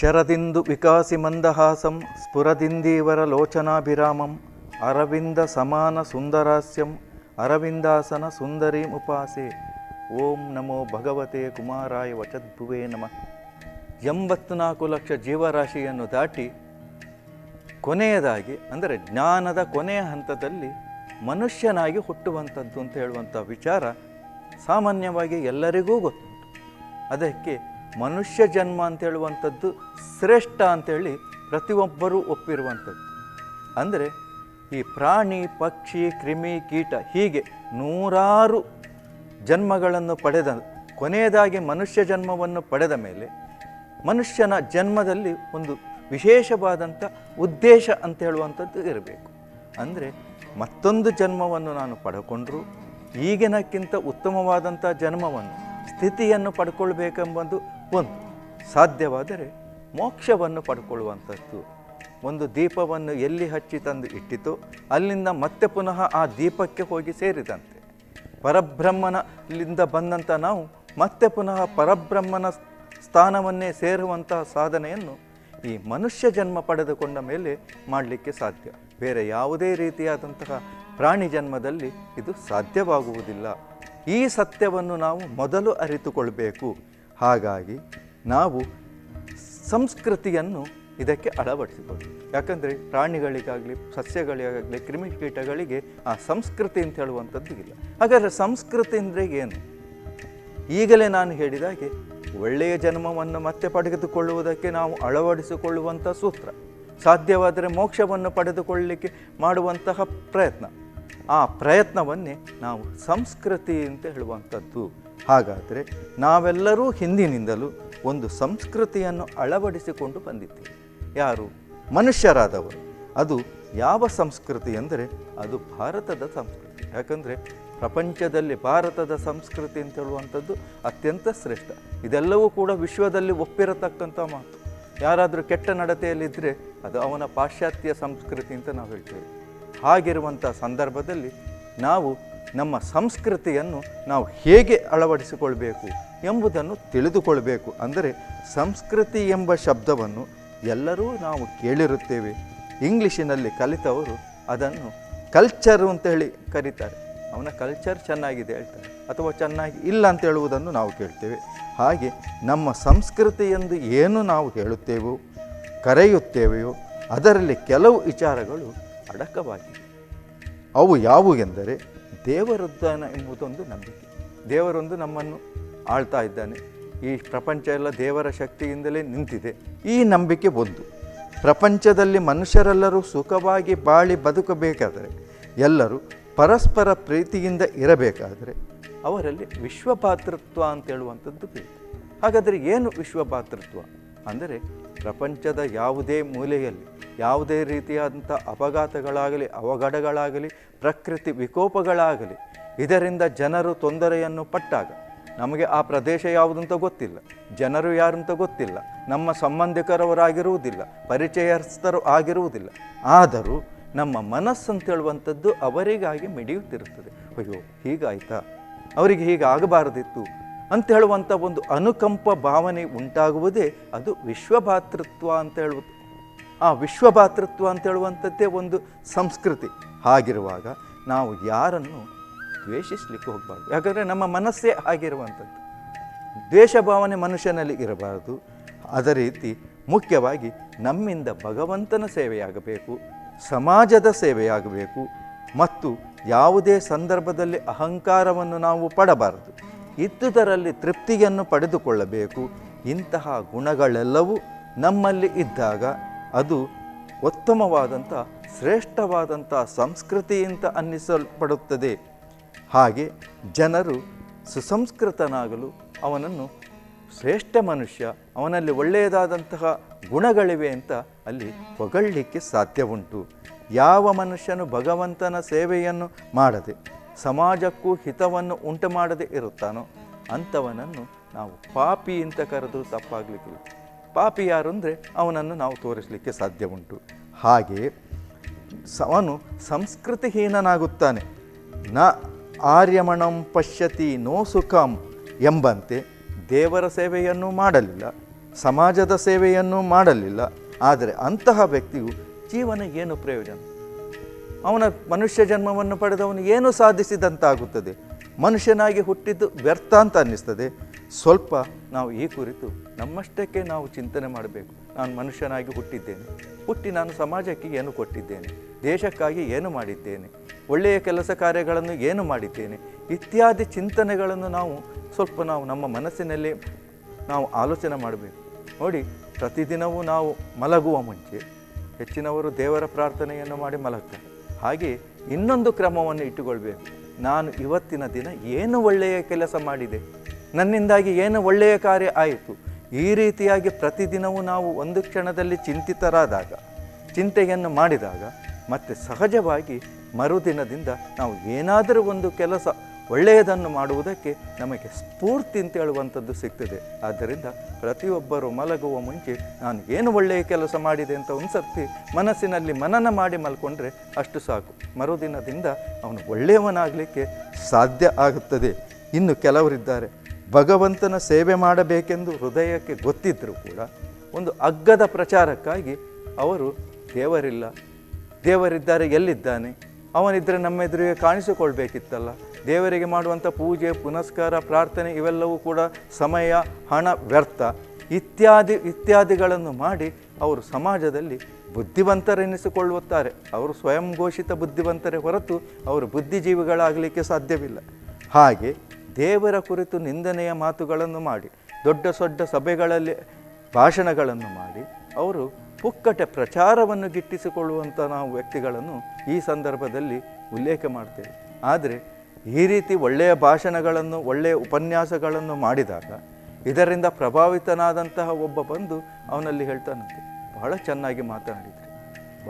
ಶರದಿಂದು ವಿಕಾಸಿ ಮಂದಹಾಸಂ ಸ್ಫುರದಿಂದೀವರ ಲೋಚನಾಭಿರಾಮಂ ಅರವಿಂದ ಸಮಾನ ಸುಂದರಾಸ್ಯಂ ಅರವಿಂದಾಸನ ಸುಂದರೀಂ ಉಪಾಸೆ ಓಂ ನಮೋ ಭಗವತೆ ಕುಮಾರಾಯ ವಚದ್ಭುವೇ ನಮಃ. 84 ಲಕ್ಷ ಜೀವರಾಶಿಯನ್ನು ದಾಟಿ ಕೊನೆಯದಾಗಿ ಅಂದರೆ ಜ್ಞಾನದ ಕೊನೆಯ ಹಂತದಲ್ಲಿ ಮನುಷ್ಯನಾಗಿ ಹುಟ್ಟುವಂಥದ್ದು ಅಂತ ಹೇಳುವಂಥ ವಿಚಾರ ಸಾಮಾನ್ಯವಾಗಿ ಎಲ್ಲರಿಗೂ ಗೊತ್ತುಂಟು. ಅದಕ್ಕೆ ಮನುಷ್ಯ ಜನ್ಮ ಅಂತೇಳುವಂಥದ್ದು ಶ್ರೇಷ್ಠ ಅಂಥೇಳಿ ಪ್ರತಿಯೊಬ್ಬರೂ ಒಪ್ಪಿರುವಂಥದ್ದು. ಅಂದರೆ ಈ ಪ್ರಾಣಿ ಪಕ್ಷಿ ಕ್ರಿಮಿ ಕೀಟ ಹೀಗೆ ನೂರಾರು ಜನ್ಮಗಳನ್ನು ಪಡೆದ ಕೊನೆಯದಾಗಿ ಮನುಷ್ಯ ಜನ್ಮವನ್ನು ಪಡೆದ ಮೇಲೆ ಮನುಷ್ಯನ ಜನ್ಮದಲ್ಲಿ ಒಂದು ವಿಶೇಷವಾದಂಥ ಉದ್ದೇಶ ಅಂತ ಹೇಳುವಂಥದ್ದು ಇರಬೇಕು. ಅಂದರೆ ಮತ್ತೊಂದು ಜನ್ಮವನ್ನು ನಾನು ಪಡ್ಕೊಂಡ್ರೂ ಈಗಿನಕ್ಕಿಂತ ಉತ್ತಮವಾದಂಥ ಜನ್ಮವನ್ನು ಸ್ಥಿತಿಯನ್ನು ಪಡ್ಕೊಳ್ಬೇಕೆಂಬುದು ಒಂದು, ಸಾಧ್ಯವಾದರೆ ಮೋಕ್ಷವನ್ನು ಪಡ್ಕೊಳ್ಳುವಂಥದ್ದು. ಒಂದು ದೀಪವನ್ನು ಎಲ್ಲಿ ಹಚ್ಚಿ ತಂದು ಇಟ್ಟಿತೋ ಅಲ್ಲಿಂದ ಮತ್ತೆ ಪುನಃ ಆ ದೀಪಕ್ಕೆ ಹೋಗಿ ಸೇರಿದಂತೆ ಪರಬ್ರಹ್ಮನಿಂದ ಬಂದಂಥ ನಾವು ಮತ್ತೆ ಪುನಃ ಪರಬ್ರಹ್ಮನ ಸ್ಥಾನವನ್ನೇ ಸೇರುವಂತಹ ಸಾಧನೆಯನ್ನು ಈ ಮನುಷ್ಯ ಜನ್ಮ ಪಡೆದುಕೊಂಡ ಮೇಲೆ ಮಾಡಲಿಕ್ಕೆ ಸಾಧ್ಯ. ಬೇರೆ ಯಾವುದೇ ರೀತಿಯಾದಂತಹ ಪ್ರಾಣಿ ಜನ್ಮದಲ್ಲಿ ಇದು ಸಾಧ್ಯವಾಗುವುದಿಲ್ಲ. ಈ ಸತ್ಯವನ್ನು ನಾವು ಮೊದಲು ಅರಿತುಕೊಳ್ಬೇಕು. ಹಾಗಾಗಿ ನಾವು ಸಂಸ್ಕೃತಿಯನ್ನು ಇದಕ್ಕೆ ಅಳವಡಿಸಿಕೊಳ್ಳಬೇಕು. ಯಾಕಂದರೆ ಪ್ರಾಣಿಗಳಿಗಾಗಲಿ ಸಸ್ಯಗಳಿಗಾಗಲಿ ಕ್ರಿಮಿಕೀಟಗಳಿಗೆ ಆ ಸಂಸ್ಕೃತಿ ಅಂತ ಹೇಳುವಂಥದ್ದು ಇಲ್ಲ. ಹಾಗಾದರೆ ಸಂಸ್ಕೃತಿ ಅಂದರೆ ಏನು? ಈಗಲೇ ನಾನು ಹೇಳಿದಾಗೆ ಒಳ್ಳೆಯ ಜನ್ಮವನ್ನು ಮತ್ತೆ ಪಡೆದುಕೊಳ್ಳುವುದಕ್ಕೆ ನಾವು ಅಳವಡಿಸಿಕೊಳ್ಳುವಂಥ ಸೂತ್ರ, ಸಾಧ್ಯವಾದರೆ ಮೋಕ್ಷವನ್ನು ಪಡೆದುಕೊಳ್ಳಲಿಕ್ಕೆ ಮಾಡುವಂತಹ ಪ್ರಯತ್ನ, ಆ ಪ್ರಯತ್ನವನ್ನೇ ನಾವು ಸಂಸ್ಕೃತಿ ಅಂತ ಹೇಳುವಂಥದ್ದು. ಹಾಗಾದರೆ ನಾವೆಲ್ಲರೂ ಹಿಂದಿನಿಂದಲೂ ಒಂದು ಸಂಸ್ಕೃತಿಯನ್ನು ಅಳವಡಿಸಿಕೊಂಡು ಬಂದಿದ್ದೇವೆ. ಯಾರು? ಮನುಷ್ಯರಾದವರು. ಅದು ಯಾವ ಸಂಸ್ಕೃತಿ ಅಂದರೆ ಅದು ಭಾರತದ ಸಂಸ್ಕೃತಿ. ಯಾಕಂದರೆ ಪ್ರಪಂಚದಲ್ಲಿ ಭಾರತದ ಸಂಸ್ಕೃತಿ ಅಂತ ಹೇಳುವಂಥದ್ದು ಅತ್ಯಂತ ಶ್ರೇಷ್ಠ. ಇದೆಲ್ಲವೂ ಕೂಡ ವಿಶ್ವದಲ್ಲಿ ಒಪ್ಪಿರತಕ್ಕಂಥ ಮಾತು. ಯಾರಾದರೂ ಕೆಟ್ಟ ನಡತೆಯಲ್ಲಿದ್ದರೆ ಅದು ಅವನ ಪಾಶ್ಚಾತ್ಯ ಸಂಸ್ಕೃತಿ ಅಂತ ನಾವು ಹೇಳ್ತೇವೆ. ಹಾಗಿರುವಂಥ ಸಂದರ್ಭದಲ್ಲಿ ನಾವು ನಮ್ಮ ಸಂಸ್ಕೃತಿಯನ್ನು ನಾವು ಹೇಗೆ ಅಳವಡಿಸಿಕೊಳ್ಬೇಕು ಎಂಬುದನ್ನು ತಿಳಿದುಕೊಳ್ಬೇಕು. ಅಂದರೆ ಸಂಸ್ಕೃತಿ ಎಂಬ ಶಬ್ದವನ್ನು ಎಲ್ಲರೂ ನಾವು ಕೇಳಿರುತ್ತೇವೆ. ಇಂಗ್ಲೀಷಿನಲ್ಲಿ ಕಲಿತವರು ಅದನ್ನು ಕಲ್ಚರು ಅಂತ ಹೇಳಿ ಕರೀತಾರೆ. ಅವನ ಕಲ್ಚರ್ ಚೆನ್ನಾಗಿದೆ ಹೇಳ್ತಾರೆ ಅಥವಾ ಚೆನ್ನಾಗಿ ಇಲ್ಲ ಅಂತ ಹೇಳುವುದನ್ನು ನಾವು ಕೇಳ್ತೇವೆ. ಹಾಗೆ ನಮ್ಮ ಸಂಸ್ಕೃತಿ ಎಂದು ಏನು ನಾವು ಹೇಳುತ್ತೇವೆಯೋ ಕರೆಯುತ್ತೇವೆಯೋ ಅದರಲ್ಲಿ ಕೆಲವು ವಿಚಾರಗಳು ಅಡಕವಾಗಿವೆ. ಅವು ಯಾವುವೆಂದರೆ ದೇವರುದ್ದಾನ ಎಂಬುದೊಂದು ನಂಬಿಕೆ. ದೇವರೊಂದು ನಮ್ಮನ್ನು ಆಳ್ತಾ ಇದ್ದಾನೆ, ಈ ಪ್ರಪಂಚ ಎಲ್ಲ ದೇವರ ಶಕ್ತಿಯಿಂದಲೇ ನಿಂತಿದೆ, ಈ ನಂಬಿಕೆ ಒಂದು. ಪ್ರಪಂಚದಲ್ಲಿ ಮನುಷ್ಯರೆಲ್ಲರೂ ಸುಖವಾಗಿ ಬಾಳಿ ಬದುಕಬೇಕಾದರೆ, ಎಲ್ಲರೂ ಪರಸ್ಪರ ಪ್ರೀತಿಯಿಂದ ಇರಬೇಕಾದರೆ ಅವರಲ್ಲಿ ವಿಶ್ವಭ್ರಾತೃತ್ವ ಅಂತೇಳುವಂಥದ್ದು ಬೇಕು. ಹಾಗಾದರೆ ಏನು ವಿಶ್ವಭ್ರಾತೃತ್ವ ಅಂದರೆ ಪ್ರಪಂಚದ ಯಾವುದೇ ಮೂಲೆಯಲ್ಲಿ ಯಾವುದೇ ರೀತಿಯಾದಂಥ ಅಪಘಾತಗಳಾಗಲಿ ಅವಘಡಗಳಾಗಲಿ ಪ್ರಕೃತಿ ವಿಕೋಪಗಳಾಗಲಿ ಇದರಿಂದ ಜನರು ತೊಂದರೆಯನ್ನು ಪಟ್ಟಾಗ, ನಮಗೆ ಆ ಪ್ರದೇಶ ಯಾವುದಂತ ಗೊತ್ತಿಲ್ಲ, ಜನರು ಯಾರಂತ ಗೊತ್ತಿಲ್ಲ, ನಮ್ಮ ಸಂಬಂಧಿಕರವರಾಗಿರುವುದಿಲ್ಲ, ಪರಿಚಯಸ್ಥರು ಆಗಿರುವುದಿಲ್ಲ, ಆದರೂ ನಮ್ಮ ಮನಸ್ಸಂತೇಳುವಂಥದ್ದು ಅವರಿಗಾಗಿ ಮಿಡಿಯುತ್ತಿರುತ್ತದೆ. ಅಯ್ಯೋ ಹೀಗಾಯ್ತಾ, ಅವರಿಗೆ ಹೀಗಾಗಬಾರದಿತ್ತು ಅಂತ ಹೇಳುವಂಥ ಒಂದು ಅನುಕಂಪ ಭಾವನೆ ಉಂಟಾಗುವುದೇ ಅದು ವಿಶ್ವಭ್ರಾತೃತ್ವ ಅಂತ ಹೇಳುವುದು. ಆ ವಿಶ್ವಭ್ರಾತೃತ್ವ ಅಂತ ಹೇಳುವಂಥದ್ದೇ ಒಂದು ಸಂಸ್ಕೃತಿ. ಹಾಗಿರುವಾಗ ನಾವು ಯಾರನ್ನು ದ್ವೇಷಿಸಲಿಕ್ಕೆ ಹೋಗಬಾರ್ದು. ಯಾಕಂದರೆ ನಮ್ಮ ಮನಸ್ಸೇ ಆಗಿರುವಂಥದ್ದು. ದ್ವೇಷ ಭಾವನೆ ಮನುಷ್ಯನಲ್ಲಿ ಇರಬಾರದು. ಅದೇ ರೀತಿ ಮುಖ್ಯವಾಗಿ ನಮ್ಮಿಂದ ಭಗವಂತನ ಸೇವೆಯಾಗಬೇಕು, ಸಮಾಜದ ಸೇವೆಯಾಗಬೇಕು ಮತ್ತು ಯಾವುದೇ ಸಂದರ್ಭದಲ್ಲಿ ಅಹಂಕಾರವನ್ನು ನಾವು ಪಡಬಾರದು. ಇದ್ದುದರಲ್ಲಿ ತೃಪ್ತಿಯನ್ನು ಪಡೆದುಕೊಳ್ಳಬೇಕು. ಇಂತಹ ಗುಣಗಳೆಲ್ಲವೂ ನಮ್ಮಲ್ಲಿ ಇದ್ದಾಗ ಅದು ಉತ್ತಮವಾದಂಥ ಶ್ರೇಷ್ಠವಾದಂಥ ಸಂಸ್ಕೃತಿಯಿಂದ ಅನ್ನಿಸಲ್ಪಡುತ್ತದೆ. ಹಾಗೆ ಜನರು ಸುಸಂಸ್ಕೃತನಾಗಲು ಅವನನ್ನು ಶ್ರೇಷ್ಠ ಮನುಷ್ಯ, ಅವನಲ್ಲಿ ಒಳ್ಳೆಯದಾದಂತಹ ಗುಣಗಳಿವೆ ಅಂತ ಅಲ್ಲಿ ಹೊಗಳಲಿಕ್ಕೆ ಸಾಧ್ಯ ಉಂಟು. ಯಾವ ಮನುಷ್ಯನು ಭಗವಂತನ ಸೇವೆಯನ್ನು ಮಾಡದೆ ಸಮಾಜಕ್ಕೂ ಹಿತವನ್ನು ಉಂಟು ಮಾಡದೇ ಇರುತ್ತಾನೋ ಅಂಥವನನ್ನು ನಾವು ಪಾಪಿ ಅಂತ ಕರೆದು ತಪ್ಪಾಗಲಿಕ್ಕಿಲ್ಲ. ಪಾಪಿ ಯಾರು ಅಂದರೆ ಅವನನ್ನು ನಾವು ತೋರಿಸಲಿಕ್ಕೆ ಸಾಧ್ಯ ಉಂಟು. ಹಾಗೆ ಅವನು ಸಂಸ್ಕೃತಿಹೀನನಾಗುತ್ತಾನೆ. ನ ಆರ್ಯಮಣಂ ಪಶ್ಯತಿ ನೋ ಸುಖಂ ಎಂಬಂತೆ ದೇವರ ಸೇವೆಯನ್ನು ಮಾಡಲಿಲ್ಲ, ಸಮಾಜದ ಸೇವೆಯನ್ನು ಮಾಡಲಿಲ್ಲ. ಆದರೆ ಅಂತಹ ವ್ಯಕ್ತಿಯು ಜೀವನ ಏನು ಪ್ರಯೋಜನ? ಅವನ ಮನುಷ್ಯ ಜನ್ಮವನ್ನು ಪಡೆದವನು ಏನು ಸಾಧಿಸಿದಂತಾಗುತ್ತದೆ? ಮನುಷ್ಯನಾಗಿ ಹುಟ್ಟಿದ್ದು ವ್ಯರ್ಥ ಅಂತ ಅನ್ನಿಸ್ತದೆ. ಸ್ವಲ್ಪ ನಾವು ಈ ಕುರಿತು ನಮ್ಮಷ್ಟಕ್ಕೆ ನಾವು ಚಿಂತನೆ ಮಾಡಬೇಕು. ನಾನು ಮನುಷ್ಯನಾಗಿ ಹುಟ್ಟಿದ್ದೇನೆ, ಹುಟ್ಟಿ ನಾನು ಸಮಾಜಕ್ಕೆ ಏನು ಕೊಟ್ಟಿದ್ದೇನೆ, ದೇಶಕ್ಕಾಗಿ ಏನು ಮಾಡಿದ್ದೇನೆ, ಒಳ್ಳೆಯ ಕೆಲಸ ಕಾರ್ಯಗಳನ್ನು ಏನು ಮಾಡಿದ್ದೇನೆ ಇತ್ಯಾದಿ ಚಿಂತನೆಗಳನ್ನು ನಾವು ಸ್ವಲ್ಪ ನಮ್ಮ ಮನಸ್ಸಿನಲ್ಲಿ ನಾವು ಆಲೋಚನೆ ಮಾಡಬೇಕು. ನೋಡಿ, ಪ್ರತಿದಿನವೂ ನಾವು ಮಲಗುವ ಮುಂಚೆ ಹೆಚ್ಚಿನವರು ದೇವರ ಪ್ರಾರ್ಥನೆಯನ್ನು ಮಾಡಿ ಮಲಗ್ತಾರೆ. ಹಾಗೆ ಇನ್ನೊಂದು ಕ್ರಮವನ್ನು ಇಟ್ಟುಕೊಳ್ಬೇಕು. ನಾನು ಇವತ್ತಿನ ದಿನ ಏನು ಒಳ್ಳೆಯ ಕೆಲಸ ಮಾಡಿದೆ, ನನ್ನಿಂದಾಗಿ ಏನು ಒಳ್ಳೆಯ ಕಾರ್ಯ ಆಯಿತು. ಈ ರೀತಿಯಾಗಿ ಪ್ರತಿದಿನವೂ ನಾವು ಒಂದು ಕ್ಷಣದಲ್ಲಿ ಚಿಂತಿತರಾದಾಗ, ಚಿಂತೆಯನ್ನು ಮಾಡಿದಾಗ ಮತ್ತೆ ಸಹಜವಾಗಿ ಮರುದಿನದಿಂದ ನಾವು ಏನಾದರೂ ಒಂದು ಕೆಲಸ ಒಳ್ಳೆಯದನ್ನು ಮಾಡುವುದಕ್ಕೆ ನಮಗೆ ಸ್ಫೂರ್ತಿ ಅಂತ ಹೇಳುವಂಥದ್ದು ಸಿಗ್ತದೆ. ಆದ್ದರಿಂದ ಪ್ರತಿಯೊಬ್ಬರು ಮಲಗುವ ಮುಂಚೆ ನಾನು ಏನು ಒಳ್ಳೆಯ ಕೆಲಸ ಮಾಡಿದೆ ಅಂತ ಒಂದು ಸರ್ತಿ ಮನಸ್ಸಿನಲ್ಲಿ ಮನನ ಮಾಡಿ ಮಲ್ಕೊಂಡ್ರೆ ಅಷ್ಟು ಸಾಕು. ಮರುದಿನದಿಂದ ಅವನು ಒಳ್ಳೆಯವನಾಗಲಿಕ್ಕೆ ಸಾಧ್ಯ ಆಗುತ್ತದೆ. ಇನ್ನು ಕೆಲವರಿದ್ದಾರೆ, ಭಗವಂತನ ಸೇವೆ ಮಾಡಬೇಕೆಂದು ಹೃದಯಕ್ಕೆ ಗೊತ್ತಿದ್ದರೂ ಕೂಡ ಒಂದು ಅಗ್ಗದ ಪ್ರಚಾರಕ್ಕಾಗಿ ಅವರು ದೇವರಿಲ್ಲ, ದೇವರಿದ್ದಾರೆ, ಎಲ್ಲಿದ್ದಾನೆ, ಅವನಿದ್ದರೆ ನಮ್ಮೆದುರಿಗೆ ಕಾಣಿಸಿಕೊಳ್ಬೇಕಿತ್ತಲ್ಲ, ದೇವರಿಗೆ ಮಾಡುವಂಥ ಪೂಜೆ ಪುನಸ್ಕಾರ ಪ್ರಾರ್ಥನೆ ಇವೆಲ್ಲವೂ ಕೂಡ ಸಮಯ ಹಣ ವ್ಯರ್ಥ ಇತ್ಯಾದಿಗಳನ್ನು ಮಾಡಿ ಅವರು ಸಮಾಜದಲ್ಲಿ ಬುದ್ಧಿವಂತರೆನಿಸಿಕೊಳ್ಳುತ್ತಾರೆ. ಅವರು ಸ್ವಯಂ ಘೋಷಿತ ಬುದ್ಧಿವಂತರೇ ಹೊರತು ಅವರು ಬುದ್ಧಿಜೀವಿಗಳಾಗಲಿಕ್ಕೆ ಸಾಧ್ಯವಿಲ್ಲ. ಹಾಗೆ ದೇವರ ಕುರಿತು ನಿಂದನೆಯ ಮಾತುಗಳನ್ನು ಮಾಡಿ ದೊಡ್ಡ ಸಭೆಗಳಲ್ಲಿ ಭಾಷಣಗಳನ್ನು ಮಾಡಿ ಅವರು ಪುಕ್ಕಟೆ ಪ್ರಚಾರವನ್ನು ಗಿಟ್ಟಿಸಿಕೊಳ್ಳುವಂಥ ನಾವು ವ್ಯಕ್ತಿಗಳನ್ನು ಈ ಸಂದರ್ಭದಲ್ಲಿ ಉಲ್ಲೇಖ ಮಾಡ್ತೇವೆ. ಆದರೆ ಈ ರೀತಿ ಒಳ್ಳೆಯ ಭಾಷಣಗಳನ್ನು ಒಳ್ಳೆಯ ಉಪನ್ಯಾಸಗಳನ್ನು ಮಾಡಿದಾಗ ಇದರಿಂದ ಪ್ರಭಾವಿತನಾದಂತಹ ಒಬ್ಬ ಬಂದು ಅವನಲ್ಲಿ ಹೇಳ್ತಾನಂತೆ, ಬಹಳ ಚೆನ್ನಾಗಿ ಮಾತನಾಡಿದ್ರಿ,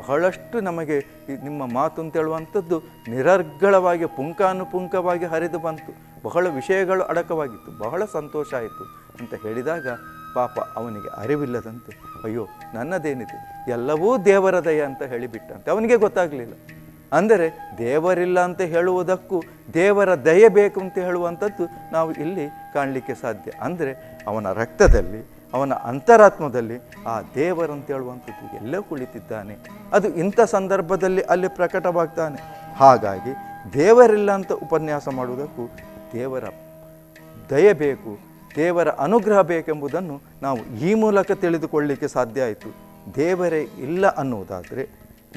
ಬಹಳಷ್ಟು ನಮಗೆ ನಿಮ್ಮ ಮಾತು ಅಂತೇಳುವಂಥದ್ದು ನಿರರ್ಗಳವಾಗಿ ಪುಂಖಾನುಪುಂಖವಾಗಿ ಹರಿದು ಬಂತು, ಬಹಳ ವಿಷಯಗಳು ಅಡಕವಾಗಿತ್ತು, ಬಹಳ ಸಂತೋಷ ಆಯಿತು ಅಂತ ಹೇಳಿದಾಗ ಪಾಪ ಅವನಿಗೆ ಅರಿವಿಲ್ಲದಂತೆ ಅಯ್ಯೋ ನನ್ನದೇನಿದೆ ಎಲ್ಲವೂ ದೇವರ ದಯ ಅಂತ ಹೇಳಿಬಿಟ್ಟಂತೆ. ಅವನಿಗೆ ಗೊತ್ತಾಗಲಿಲ್ಲ. ಅಂದರೆ ದೇವರಿಲ್ಲ ಅಂತ ಹೇಳುವುದಕ್ಕೂ ದೇವರ ದಯೆ ಬೇಕು ಅಂತ ಹೇಳುವಂಥದ್ದು ನಾವು ಇಲ್ಲಿ ಕಾಣಲಿಕ್ಕೆ ಸಾಧ್ಯ. ಅಂದರೆ ಅವನ ರಕ್ತದಲ್ಲಿ ಅವನ ಅಂತರಾತ್ಮದಲ್ಲಿ ಆ ದೇವರಂತೇಳುವಂಥದ್ದು ಎಲ್ಲೋ ಕುಳಿತಿದ್ದಾನೆ. ಅದು ಇಂಥ ಸಂದರ್ಭದಲ್ಲಿ ಅಲ್ಲಿ ಪ್ರಕಟವಾಗ್ತಾನೆ. ಹಾಗಾಗಿ ದೇವರಿಲ್ಲ ಅಂತ ಉಪನ್ಯಾಸ ಮಾಡುವುದಕ್ಕೂ ದೇವರ ದಯೆ ಬೇಕು, ದೇವರ ಅನುಗ್ರಹ ಬೇಕೆಂಬುದನ್ನು ನಾವು ಈ ಮೂಲಕ ತಿಳಿದುಕೊಳ್ಳಲಿಕ್ಕೆ ಸಾಧ್ಯ ಆಯಿತು. ದೇವರೇ ಇಲ್ಲ ಅನ್ನುವುದಾದರೆ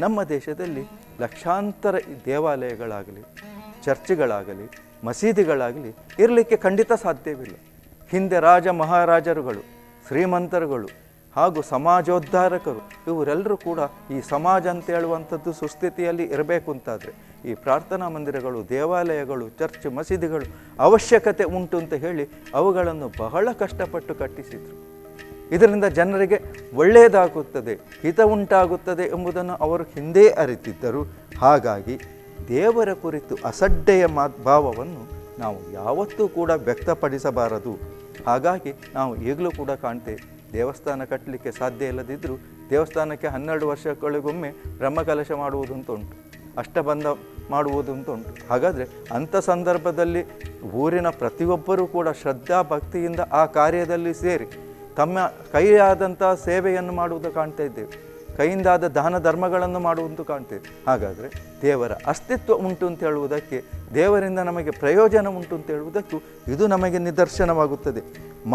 ನಮ್ಮ ದೇಶದಲ್ಲಿ ಲಕ್ಷಾಂತರ ದೇವಾಲಯಗಳಾಗಲಿ, ಚರ್ಚ್ಗಳಾಗಲಿ, ಮಸೀದಿಗಳಾಗಲಿ ಇರಲಿಕ್ಕೆ ಖಂಡಿತ ಸಾಧ್ಯವಿಲ್ಲ. ಹಿಂದೆ ರಾಜ ಮಹಾರಾಜರುಗಳು, ಶ್ರೀಮಂತರುಗಳು ಹಾಗೂ ಸಮಾಜೋದ್ಧಾರಕರು ಇವರೆಲ್ಲರೂ ಕೂಡ ಈ ಸಮಾಜ ಅಂತ ಹೇಳುವಂಥದ್ದು ಸುಸ್ಥಿತಿಯಲ್ಲಿ ಇರಬೇಕು ಅಂತಾದರೆ ಈ ಪ್ರಾರ್ಥನಾ ಮಂದಿರಗಳು, ದೇವಾಲಯಗಳು, ಚರ್ಚ್, ಮಸೀದಿಗಳು ಅವಶ್ಯಕತೆ ಉಂಟು ಅಂತ ಹೇಳಿ ಅವುಗಳನ್ನು ಬಹಳ ಕಷ್ಟಪಟ್ಟು ಕಟ್ಟಿಸಿದರು. ಇದರಿಂದ ಜನರಿಗೆ ಒಳ್ಳೆಯದಾಗುತ್ತದೆ, ಹಿತ ಉಂಟಾಗುತ್ತದೆ ಎಂಬುದನ್ನು ಅವರು ಹಿಂದೆ ಅರಿತಿದ್ದರು. ಹಾಗಾಗಿ ದೇವರ ಕುರಿತು ಅಸಡ್ಡೆಯ ಭಾವವನ್ನು ನಾವು ಯಾವತ್ತೂ ಕೂಡ ವ್ಯಕ್ತಪಡಿಸಬಾರದು. ಹಾಗಾಗಿ ನಾವು ಈಗಲೂ ಕೂಡ ಕಾಣ್ತೇವೆ, ದೇವಸ್ಥಾನ ಕಟ್ಟಲಿಕ್ಕೆ ಸಾಧ್ಯ ಇಲ್ಲದಿದ್ದರೂ ದೇವಸ್ಥಾನಕ್ಕೆ 12 ವರ್ಷಗಳಿಗೊಮ್ಮೆ ಬ್ರಹ್ಮಕಲಶ ಮಾಡುವುದು ಅಂತ ಉಂಟು, ಅಷ್ಟಬಂಧ ಮಾಡುವುದು ಅಂತ ಉಂಟು. ಹಾಗಾದರೆ ಅಂಥ ಸಂದರ್ಭದಲ್ಲಿ ಊರಿನ ಪ್ರತಿಯೊಬ್ಬರೂ ಕೂಡ ಶ್ರದ್ಧಾ ಭಕ್ತಿಯಿಂದ ಆ ಕಾರ್ಯದಲ್ಲಿ ಸೇರಿ ತಮ್ಮ ಕೈಯಾದಂಥ ಸೇವೆಯನ್ನು ಮಾಡುವುದು ಕಾಣ್ತಾ ಇದ್ದೇವೆ, ಕೈಯಿಂದಾದ ದಾನ ಧರ್ಮಗಳನ್ನು ಮಾಡುವಂತೂ ಕಾಣ್ತೇವೆ. ಹಾಗಾದರೆ ದೇವರ ಅಸ್ತಿತ್ವ ಉಂಟು ಅಂತ ಹೇಳುವುದಕ್ಕೆ, ದೇವರಿಂದ ನಮಗೆ ಪ್ರಯೋಜನ ಉಂಟು ಅಂತ ಹೇಳುವುದಕ್ಕೂ ಇದು ನಮಗೆ ನಿದರ್ಶನವಾಗುತ್ತದೆ.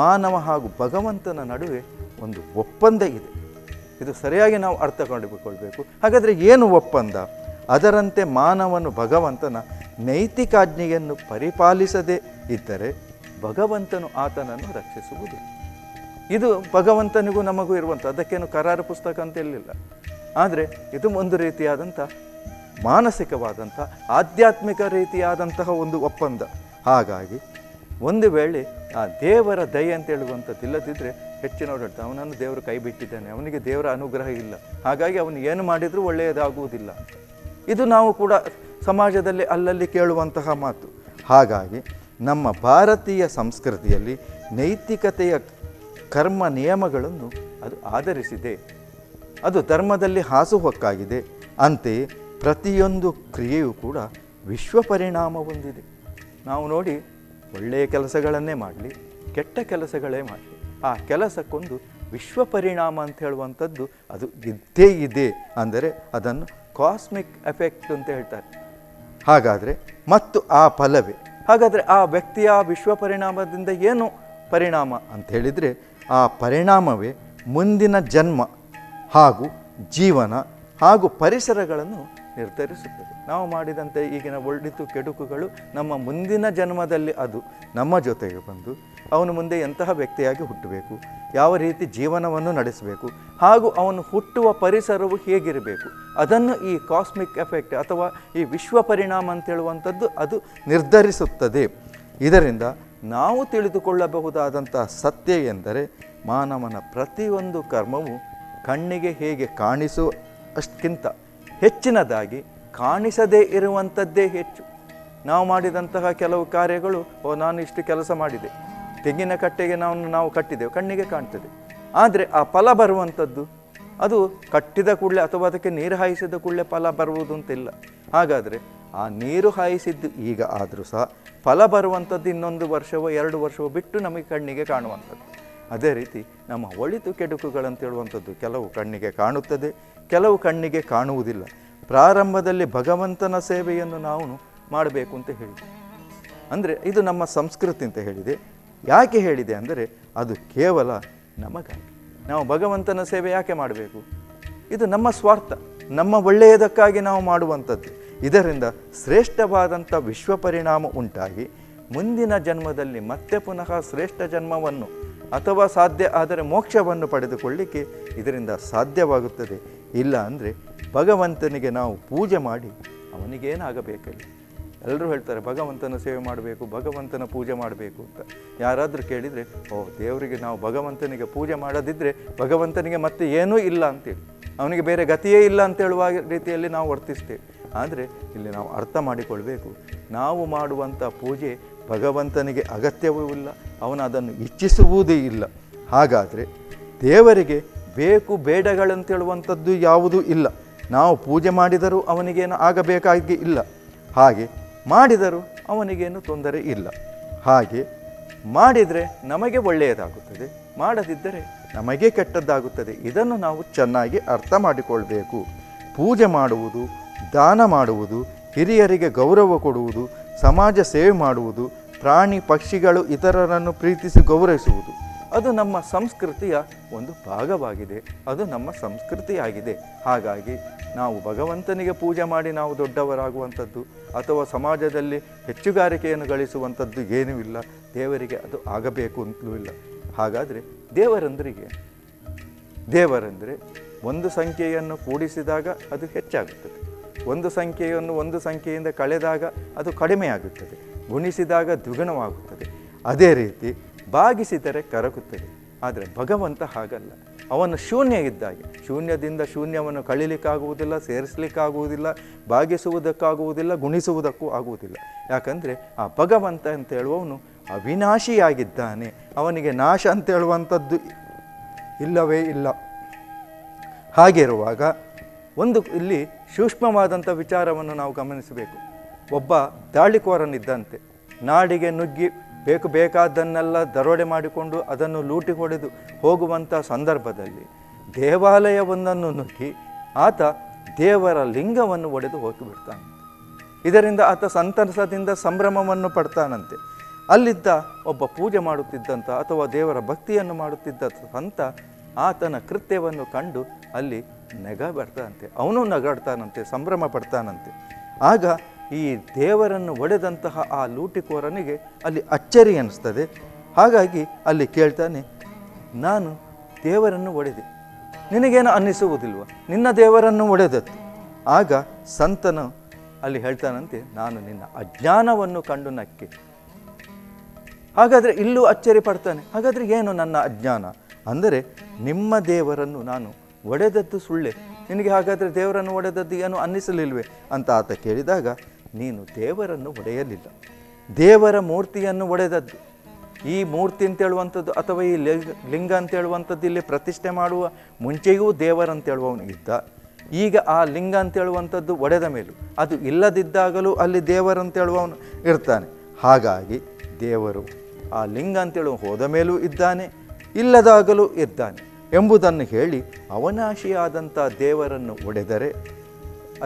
ಮಾನವ ಹಾಗೂ ಭಗವಂತನ ನಡುವೆ ಒಂದು ಒಪ್ಪಂದ ಇದೆ. ಇದು ಸರಿಯಾಗಿ ನಾವು ಅರ್ಥ ಮಾಡಿಕೊಳ್ಳಬೇಕು. ಹಾಗಾದರೆ ಏನು ಒಪ್ಪಂದ? ಅದರಂತೆ ಮಾನವನು ಭಗವಂತನ ನೈತಿಕಾಜ್ಞೆಯನ್ನು ಪರಿಪಾಲಿಸದೇ ಇದ್ದರೆ ಭಗವಂತನು ಆತನನ್ನು ರಕ್ಷಿಸುವುದು. ಇದು ಭಗವಂತನಿಗೂ ನಮಗೂ ಇರುವಂಥ, ಅದಕ್ಕೇನು ಕರಾರ ಪುಸ್ತಕ ಅಂತ ಇರಲಿಲ್ಲ. ಆದರೆ ಇದು ಒಂದು ರೀತಿಯಾದಂಥ ಮಾನಸಿಕವಾದಂಥ ಆಧ್ಯಾತ್ಮಿಕ ರೀತಿಯಾದಂತಹ ಒಂದು ಒಪ್ಪಂದ. ಹಾಗಾಗಿ ಒಂದು ವೇಳೆ ಆ ದೇವರ ದಯೆ ಅಂತೇಳುವಂಥದ್ದು ಇಲ್ಲದಿದ್ದರೆ ಹೆಚ್ಚಿನವ್ರು ಹೇಳ್ತಾರೆ ಅವನನ್ನು ದೇವರು ಕೈ ಬಿಟ್ಟಿದ್ದಾನೆ, ಅವನಿಗೆ ದೇವರ ಅನುಗ್ರಹ ಇಲ್ಲ, ಹಾಗಾಗಿ ಅವನು ಏನು ಮಾಡಿದರೂ ಒಳ್ಳೆಯದಾಗುವುದಿಲ್ಲ. ಇದು ನಾವು ಕೂಡ ಸಮಾಜದಲ್ಲಿ ಅಲ್ಲಲ್ಲಿ ಕೇಳುವಂತಹ ಮಾತು. ಹಾಗಾಗಿ ನಮ್ಮ ಭಾರತೀಯ ಸಂಸ್ಕೃತಿಯಲ್ಲಿ ನೈತಿಕತೆಯ ಕರ್ಮ ನಿಯಮಗಳನ್ನು ಅದು ಆಧರಿಸಿದೆ, ಅದು ಧರ್ಮದಲ್ಲಿ ಹಾಸುಹೊಕ್ಕಾಗಿದೆ. ಅಂತೆಯೇ ಪ್ರತಿಯೊಂದು ಕ್ರಿಯೆಯೂ ಕೂಡ ವಿಶ್ವ ಪರಿಣಾಮ ಹೊಂದಿದೆ. ನಾವು ನೋಡಿ ಒಳ್ಳೆಯ ಕೆಲಸಗಳನ್ನೇ ಮಾಡಲಿ, ಕೆಟ್ಟ ಕೆಲಸಗಳೇ ಮಾಡಲಿ, ಆ ಕೆಲಸಕ್ಕೊಂದು ವಿಶ್ವ ಪರಿಣಾಮ ಅಂತ ಹೇಳುವಂಥದ್ದು ಅದು ಇದ್ದೇ ಇದೆ. ಅಂದರೆ ಅದನ್ನು ಕಾಸ್ಮಿಕ್ ಎಫೆಕ್ಟ್ ಅಂತ ಹೇಳ್ತಾರೆ. ಹಾಗಾದರೆ ಮತ್ತು ಆ ಫಲವೇ. ಹಾಗಾದರೆ ಆ ವ್ಯಕ್ತಿಯ ವಿಶ್ವ ಪರಿಣಾಮದಿಂದ ಏನು ಪರಿಣಾಮ ಅಂತ ಹೇಳಿದರೆ, ಆ ಪರಿಣಾಮವೇ ಮುಂದಿನ ಜನ್ಮ ಹಾಗೂ ಜೀವನ ಹಾಗೂ ಪರಿಸರಗಳನ್ನು ನಿರ್ಧರಿಸುತ್ತದೆ. ನಾವು ಮಾಡಿದಂತೆ ಈಗಿನ ಒಳ್ಳೆದು ಕೆಡುಕುಗಳು ನಮ್ಮ ಮುಂದಿನ ಜನ್ಮದಲ್ಲಿ ಅದು ನಮ್ಮ ಜೊತೆಗೆ ಬಂದು ಅವನು ಮುಂದೆ ಎಂತಹ ವ್ಯಕ್ತಿಯಾಗಿ ಹುಟ್ಟಬೇಕು, ಯಾವ ರೀತಿ ಜೀವನವನ್ನು ನಡೆಸಬೇಕು, ಹಾಗೂ ಅವನು ಹುಟ್ಟುವ ಪರಿಸರವು ಹೇಗಿರಬೇಕು ಅದನ್ನು ಈ ಕಾಸ್ಮಿಕ್ ಎಫೆಕ್ಟ್ ಅಥವಾ ಈ ವಿಶ್ವ ಪರಿಣಾಮ ಅಂತೇಳುವಂಥದ್ದು ಅದು ನಿರ್ಧರಿಸುತ್ತದೆ. ಇದರಿಂದ ನಾವು ತಿಳಿದುಕೊಳ್ಳಬಹುದಾದಂಥ ಸತ್ಯ ಎಂದರೆ ಮಾನವನ ಪ್ರತಿಯೊಂದು ಕರ್ಮವು ಕಣ್ಣಿಗೆ ಹೇಗೆ ಕಾಣಿಸುವಷ್ಟಕ್ಕಿಂತ ಹೆಚ್ಚಿನದಾಗಿ ಕಾಣಿಸದೇ ಇರುವಂಥದ್ದೇ ಹೆಚ್ಚು. ನಾವು ಮಾಡಿದಂತಹ ಕೆಲವು ಕಾರ್ಯಗಳು, ಓ ನಾನು ಇಷ್ಟು ಕೆಲಸ ಮಾಡಿದೆ, ತೆಂಗಿನ ಕಟ್ಟೆಗೆ ನಾವು ಕಟ್ಟಿದ್ದೇವೆ, ಕಣ್ಣಿಗೆ ಕಾಣ್ತದೆ. ಆದರೆ ಆ ಫಲ ಬರುವಂಥದ್ದು ಅದು ಕಟ್ಟಿದ ಕೂಡಲೇ ಅಥವಾ ಅದಕ್ಕೆ ನೀರು ಹಾಯಿಸಿದ ಕೂಡಲೇ ಫಲ ಬರುವುದು ಅಂತಿಲ್ಲ. ಹಾಗಾದರೆ ಆ ನೀರು ಹಾಯಿಸಿದ್ದು ಈಗ ಆದರೂ ಸಹ ಫಲ ಬರುವಂಥದ್ದು ಇನ್ನೊಂದು ವರ್ಷವೋ 2 ವರ್ಷವೋ ಬಿಟ್ಟು ನಮಗೆ ಕಣ್ಣಿಗೆ ಕಾಣುವಂಥದ್ದು. ಅದೇ ರೀತಿ ನಮ್ಮ ಒಳಿತು ಕೆಡುಕುಗಳಂತೇಳುವಂಥದ್ದು ಕೆಲವು ಕಣ್ಣಿಗೆ ಕಾಣುತ್ತದೆ, ಕೆಲವು ಕಣ್ಣಿಗೆ ಕಾಣುವುದಿಲ್ಲ. ಪ್ರಾರಂಭದಲ್ಲಿ ಭಗವಂತನ ಸೇವೆಯನ್ನು ನಾವು ಮಾಡಬೇಕು ಅಂತ ಹೇಳಿದೆ. ಅಂದರೆ ಇದು ನಮ್ಮ ಸಂಸ್ಕೃತಿ ಅಂತ ಹೇಳಿದೆ. ಯಾಕೆ ಹೇಳಿದೆ ಅಂದರೆ ಅದು ಕೇವಲ ನಮಗಾಗಿ. ನಾವು ಭಗವಂತನ ಸೇವೆ ಯಾಕೆ ಮಾಡಬೇಕು? ಇದು ನಮ್ಮ ಸ್ವಾರ್ಥ, ನಮ್ಮ ಒಳ್ಳೆಯದಕ್ಕಾಗಿ ನಾವು ಮಾಡುವಂಥದ್ದು. ಇದರಿಂದ ಶ್ರೇಷ್ಠವಾದಂಥ ವಿಶ್ವ ಪರಿಣಾಮ ಉಂಟಾಗಿ ಮುಂದಿನ ಜನ್ಮದಲ್ಲಿ ಮತ್ತೆ ಪುನಃ ಶ್ರೇಷ್ಠ ಜನ್ಮವನ್ನು ಅಥವಾ ಸಾಧ್ಯ ಆದರೆ ಮೋಕ್ಷವನ್ನು ಪಡೆದುಕೊಳ್ಳಲಿಕ್ಕೆ ಇದರಿಂದ ಸಾಧ್ಯವಾಗುತ್ತದೆ. ಇಲ್ಲ ಅಂದರೆ ಭಗವಂತನಿಗೆ ನಾವು ಪೂಜೆ ಮಾಡಿ ಅವನಿಗೇನಾಗಬೇಕಲ್ಲಿ? ಎಲ್ಲರೂ ಹೇಳ್ತಾರೆ ಭಗವಂತನ ಸೇವೆ ಮಾಡಬೇಕು, ಭಗವಂತನ ಪೂಜೆ ಮಾಡಬೇಕು ಅಂತ. ಯಾರಾದರೂ ಕೇಳಿದರೆ, ಓ ದೇವರಿಗೆ ನಾವು ಭಗವಂತನಿಗೆ ಪೂಜೆ ಮಾಡದಿದ್ದರೆ ಭಗವಂತನಿಗೆ ಮತ್ತೆ ಏನೂ ಇಲ್ಲ ಅಂತೇಳಿ, ಅವನಿಗೆ ಬೇರೆ ಗತಿಯೇ ಇಲ್ಲ ಅಂತೇಳುವ ರೀತಿಯಲ್ಲಿ ನಾವು ವರ್ತಿಸ್ತೇವೆ. ಆದರೆ ಇಲ್ಲಿ ನಾವು ಅರ್ಥ ಮಾಡಿಕೊಳ್ಬೇಕು, ನಾವು ಮಾಡುವಂಥ ಪೂಜೆ ಭಗವಂತನಿಗೆ ಅಗತ್ಯವೂ ಇಲ್ಲ, ಅವನು ಅದನ್ನು ಇಚ್ಛಿಸುವುದೇ ಇಲ್ಲ. ಹಾಗಾದರೆ ದೇವರಿಗೆ ಬೇಕು ಬೇಡಗಳಂತೇಳುವಂಥದ್ದು ಯಾವುದೂ ಇಲ್ಲ. ನಾವು ಪೂಜೆ ಮಾಡಿದರೂ ಅವನಿಗೇನು ಆಗಬೇಕಾಗಿ ಇಲ್ಲ, ಹಾಗೆ ಮಾಡಿದರೂ ಅವನಿಗೇನು ತೊಂದರೆ ಇಲ್ಲ. ಹಾಗೆ ಮಾಡಿದರೆ ನಮಗೆ ಒಳ್ಳೆಯದಾಗುತ್ತದೆ, ಮಾಡದಿದ್ದರೆ ನಮಗೆ ಕೆಟ್ಟದ್ದಾಗುತ್ತದೆ. ಇದನ್ನು ನಾವು ಚೆನ್ನಾಗಿ ಅರ್ಥ ಮಾಡಿಕೊಳ್ಬೇಕು. ಪೂಜೆ ಮಾಡುವುದು, ದಾನ ಮಾಡುವುದು, ಹಿರಿಯರಿಗೆ ಗೌರವ ಕೊಡುವುದು, ಸಮಾಜ ಸೇವೆ ಮಾಡುವುದು, ಪ್ರಾಣಿ ಪಕ್ಷಿಗಳು ಇತರರನ್ನು ಪ್ರೀತಿಸಿ ಗೌರವಿಸುವುದು ಅದು ನಮ್ಮ ಸಂಸ್ಕೃತಿಯ ಒಂದು ಭಾಗವಾಗಿದೆ, ಅದು ನಮ್ಮ ಸಂಸ್ಕೃತಿಯಾಗಿದೆ. ಹಾಗಾಗಿ ನಾವು ಭಗವಂತನಿಗೆ ಪೂಜೆ ಮಾಡಿ ನಾವು ದೊಡ್ಡವರಾಗುವಂಥದ್ದು ಅಥವಾ ಸಮಾಜದಲ್ಲಿ ಹೆಚ್ಚುಗಾರಿಕೆಯನ್ನು ಗಳಿಸುವಂಥದ್ದು ಏನೂ ಇಲ್ಲ. ದೇವರಿಗೆ ಅದು ಆಗಬೇಕು ಅಂತಲೂ ಇಲ್ಲ. ಹಾಗಾದರೆ ದೇವರಂದ್ರಿಗೆ ದೇವರಂದರೆ ಒಂದು ಸಂಖ್ಯೆಯನ್ನು ಕೂಡಿಸಿದಾಗ ಅದು ಹೆಚ್ಚಾಗುತ್ತದೆ, ಒಂದು ಸಂಖ್ಯೆಯನ್ನು ಒಂದು ಸಂಖ್ಯೆಯಿಂದ ಕಳೆದಾಗ ಅದು ಕಡಿಮೆಯಾಗುತ್ತದೆ, ಗುಣಿಸಿದಾಗ ದ್ವಿಗುಣವಾಗುತ್ತದೆ, ಅದೇ ರೀತಿ ಭಾಗಿಸಿದರೆ ಕರಗುತ್ತದೆ. ಆದರೆ ಭಗವಂತ ಹಾಗಲ್ಲ, ಅವನು ಶೂನ್ಯ ಇದ್ದಾಗೆ. ಶೂನ್ಯದಿಂದ ಶೂನ್ಯವನ್ನು ಕಳೀಲಿಕ್ಕಾಗುವುದಿಲ್ಲ, ಸೇರಿಸಲಿಕ್ಕಾಗುವುದಿಲ್ಲ, ಭಾಗಿಸುವುದಕ್ಕಾಗುವುದಿಲ್ಲ, ಗುಣಿಸುವುದಕ್ಕೂ ಆಗುವುದಿಲ್ಲ. ಯಾಕಂದರೆ ಆ ಭಗವಂತ ಅಂತ ಹೇಳುವವನು ಅವಿನಾಶಿಯಾಗಿದ್ದಾನೆ, ಅವನಿಗೆ ನಾಶ ಅಂತೇಳುವಂಥದ್ದು ಇಲ್ಲವೇ ಇಲ್ಲ. ಹಾಗಿರುವಾಗ ಒಂದು ಇಲ್ಲಿ ಸೂಕ್ಷ್ಮವಾದಂಥ ವಿಚಾರವನ್ನು ನಾವು ಗಮನಿಸಬೇಕು. ಒಬ್ಬ ದಾಳಿಕೋರನಿದ್ದಂತೆ ನಾಡಿಗೆ ನುಗ್ಗಿ ಬೇಕಾದ್ದನ್ನೆಲ್ಲ ದರೋಡೆ ಮಾಡಿಕೊಂಡು ಅದನ್ನು ಲೂಟಿ ಹೊಡೆದು ಹೋಗುವಂಥ ಸಂದರ್ಭದಲ್ಲಿ ದೇವಾಲಯವೊಂದನ್ನು ನುಗ್ಗಿ ಆತ ದೇವರ ಲಿಂಗವನ್ನು ಒಡೆದು ಹೋಗಿಬಿಡ್ತಾನೆ. ಇದರಿಂದ ಆತ ಸಂತಸದಿಂದ ಸಂಭ್ರಮವನ್ನು ಪಡ್ತಾನಂತೆ. ಅಲ್ಲಿದ್ದ ಒಬ್ಬ ಪೂಜೆ ಮಾಡುತ್ತಿದ್ದಂಥ ಅಥವಾ ದೇವರ ಭಕ್ತಿಯನ್ನು ಮಾಡುತ್ತಿದ್ದ ಸಂತ ಆತನ ಕೃತ್ಯವನ್ನು ಕಂಡು ಅಲ್ಲಿ ನಗ ಬರ್ತಾನಂತೆ, ಅವನು ನಗಾಡ್ತಾನಂತೆ, ಸಂಭ್ರಮ ಪಡ್ತಾನಂತೆ. ಆಗ ಈ ದೇವರನ್ನು ಒಡೆದಂತಹ ಆ ಲೂಟಿಕೋರನಿಗೆ ಅಲ್ಲಿ ಅಚ್ಚರಿ ಅನ್ನಿಸ್ತದೆ. ಹಾಗಾಗಿ ಅಲ್ಲಿ ಕೇಳ್ತಾನೆ, ನಾನು ದೇವರನ್ನು ಒಡೆದೆ, ನಿನಗೇನು ಅನ್ನಿಸುವುದಿಲ್ವ, ನಿನ್ನ ದೇವರನ್ನು ಒಡೆದದ್ದು? ಆಗ ಸಂತನು ಅಲ್ಲಿ ಹೇಳ್ತಾನಂತೆ, ನಾನು ನಿನ್ನ ಅಜ್ಞಾನವನ್ನು ಕಂಡು ನಕ್ಕೆ. ಹಾಗಾದರೆ ಇಲ್ಲೂ ಅಚ್ಚರಿ ಪಡ್ತಾನೆ. ಹಾಗಾದರೆ ಏನು ನನ್ನ ಅಜ್ಞಾನ? ಅಂದರೆ ನಿಮ್ಮ ದೇವರನ್ನು ನಾನು ಒಡೆದದ್ದು ಸುಳ್ಳೆ, ನಿನಗೆ ಹಾಗಾದರೆ ದೇವರನ್ನು ಒಡೆದದ್ದು ಏನು ಅನ್ನಿಸಲಿಲ್ವೇ ಅಂತ ಆತ ಕೇಳಿದಾಗ, ನೀನು ದೇವರನ್ನು ಒಡೆಯಲಿಲ್ಲ, ದೇವರ ಮೂರ್ತಿಯನ್ನು ಒಡೆದದ್ದು. ಈ ಮೂರ್ತಿ ಅಂತ ಹೇಳುವಂತದ್ದು ಅಥವಾ ಈ ಲಿಂಗ ಅಂತ ಹೇಳುವಂತದ್ದು ಇಲ್ಲಿ ಪ್ರತಿಷ್ಠೆ ಮಾಡುವ ಮುಂಚೆಯೂ ದೇವರ ಅಂತ ಹೇಳುವವನು ಇದ್ದ. ಈಗ ಆ ಲಿಂಗ ಅಂತ ಹೇಳುವಂತದ್ದು ಒಡೆದ ಮೇಲೂ ಅದು ಇಲ್ಲದಿದ್ದಾಗಲೂ ಅಲ್ಲಿ ದೇವರಂತ ಹೇಳುವವನು ಇರ್ತಾನೆ. ಹಾಗಾಗಿ ದೇವರು ಆ ಲಿಂಗ ಅಂತೇಳುವ ಹೋದ ಮೇಲೂ ಇದ್ದಾನೆ, ಇಲ್ಲದಾಗಲೂ ಇದ್ದಾನೆ ಎಂಬುದನ್ನು ಹೇಳಿ ಅವನಾಶಿಯಾದಂಥ ದೇವರನ್ನು ಒಡೆದರೆ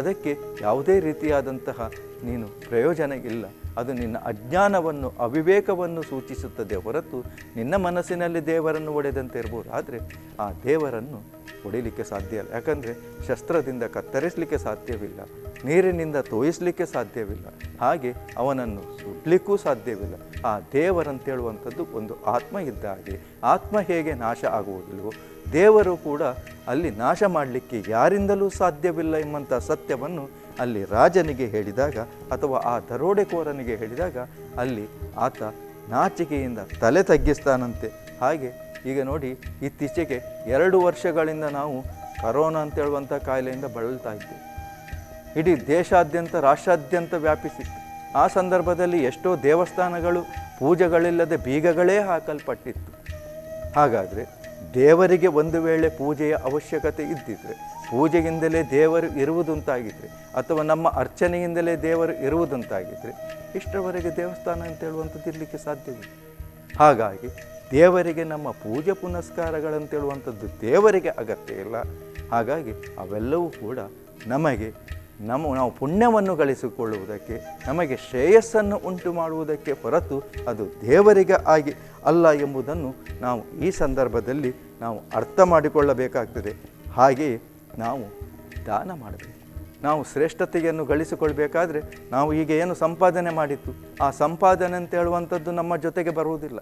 ಅದಕ್ಕೆ ಯಾವುದೇ ರೀತಿಯಾದಂತಹ ನೀನು ಪ್ರಯೋಜನ ಇಲ್ಲ. ಅದು ನಿನ್ನ ಅಜ್ಞಾನವನ್ನು ಅವಿವೇಕವನ್ನು ಸೂಚಿಸುತ್ತದೆ ಹೊರತು ನಿನ್ನ ಮನಸ್ಸಿನಲ್ಲಿ ದೇವರನ್ನು ಒಡೆದಂತೆ ಇರ್ಬೋದು. ಆದರೆ ಆ ದೇವರನ್ನು ಹೊಡಿಲಿಕ್ಕೆ ಸಾಧ್ಯ ಇಲ್ಲ. ಯಾಕಂದರೆ ಶಸ್ತ್ರದಿಂದ ಕತ್ತರಿಸಲಿಕ್ಕೆ ಸಾಧ್ಯವಿಲ್ಲ, ನೀರಿನಿಂದ ತೋಯಿಸಲಿಕ್ಕೆ ಸಾಧ್ಯವಿಲ್ಲ, ಹಾಗೆ ಅವನನ್ನು ಸುಡಲಿಕ್ಕೂ ಸಾಧ್ಯವಿಲ್ಲ. ಆ ದೇವರಂತೇಳುವಂಥದ್ದು ಒಂದು ಆತ್ಮ ಇದ್ದ ಹಾಗೆ ಆತ್ಮ ಹೇಗೆ ನಾಶ ಆಗುವುದಿಲ್ಲವೋ ದೇವರು ಕೂಡ ಅಲ್ಲಿ ನಾಶ ಮಾಡಲಿಕ್ಕೆ ಯಾರಿಂದಲೂ ಸಾಧ್ಯವಿಲ್ಲ ಎಂಬಂಥ ಸತ್ಯವನ್ನು ಅಲ್ಲಿ ರಾಜನಿಗೆ ಹೇಳಿದಾಗ ಅಥವಾ ಆ ದರೋಡೆಕೋರನಿಗೆ ಹೇಳಿದಾಗ ಅಲ್ಲಿ ಆತ ನಾಚಿಕೆಯಿಂದ ತಲೆ ತಗ್ಗಿಸ್ತಾನಂತೆ. ಹಾಗೆ ಈಗ ನೋಡಿ, ಇತ್ತೀಚೆಗೆ 2 ವರ್ಷಗಳಿಂದ ನಾವು ಕರೋನಾ ಅಂತೇಳುವಂಥ ಕಾಯಿಲೆಯಿಂದ ಬಳಲ್ತಾ ಇದ್ದೀವಿ. ಇಡೀ ದೇಶಾದ್ಯಂತ ರಾಷ್ಟ್ರಾದ್ಯಂತ ವ್ಯಾಪಿಸಿತ್ತು. ಆ ಸಂದರ್ಭದಲ್ಲಿ ಎಷ್ಟೋ ದೇವಸ್ಥಾನಗಳು ಪೂಜೆಗಳಿಲ್ಲದೆ ಬೀಗಗಳೇ ಹಾಕಲ್ಪಟ್ಟಿತ್ತು. ಹಾಗಾದರೆ ದೇವರಿಗೆ ಒಂದು ವೇಳೆ ಪೂಜೆಯ ಅವಶ್ಯಕತೆ ಇದ್ದಿದ್ದರೆ, ಪೂಜೆಯಿಂದಲೇ ದೇವರು ಇರುವುದಂತಾಗಿದ್ದರೆ ಅಥವಾ ನಮ್ಮ ಅರ್ಚನೆಯಿಂದಲೇ ದೇವರು ಇರುವುದಂತಾಗಿದ್ದರೆ ಇಷ್ಟರವರೆಗೆ ದೇವಸ್ಥಾನ ಅಂತ ಹೇಳುವಂಥದ್ದು ಇರಲಿಕ್ಕೆ ಸಾಧ್ಯವಿಲ್ಲ. ಹಾಗಾಗಿ ದೇವರಿಗೆ ನಮ್ಮ ಪೂಜೆ ಪುನಸ್ಕಾರಗಳಂತೇಳುವಂಥದ್ದು ದೇವರಿಗೆ ಅಗತ್ಯ ಇಲ್ಲ. ಹಾಗಾಗಿ ಅವೆಲ್ಲವೂ ಕೂಡ ನಮಗೆ ನಾವು ಪುಣ್ಯವನ್ನು ಗಳಿಸಿಕೊಳ್ಳುವುದಕ್ಕೆ, ನಮಗೆ ಶ್ರೇಯಸ್ಸನ್ನು ಉಂಟು ಮಾಡುವುದಕ್ಕೆ ಹೊರತು ಅದು ದೇವರಿಗೆ ಆಗಿ ಅಲ್ಲ ಎಂಬುದನ್ನು ನಾವು ಈ ಸಂದರ್ಭದಲ್ಲಿ ನಾವು ಅರ್ಥ ಮಾಡಿಕೊಳ್ಳಬೇಕಾಗ್ತದೆ. ಹಾಗೆಯೇ ನಾವು ದಾನ ಮಾಡಬೇಕು. ನಾವು ಶ್ರೇಷ್ಠತೆಯನ್ನು ಗಳಿಸಿಕೊಳ್ಬೇಕಾದ್ರೆ ನಾವು ಈಗ ಏನು ಸಂಪಾದನೆ ಮಾಡಿತ್ತು ಆ ಸಂಪಾದನೆ ಅಂತ ಹೇಳುವಂಥದ್ದು ನಮ್ಮ ಜೊತೆಗೆ ಬರುವುದಿಲ್ಲ.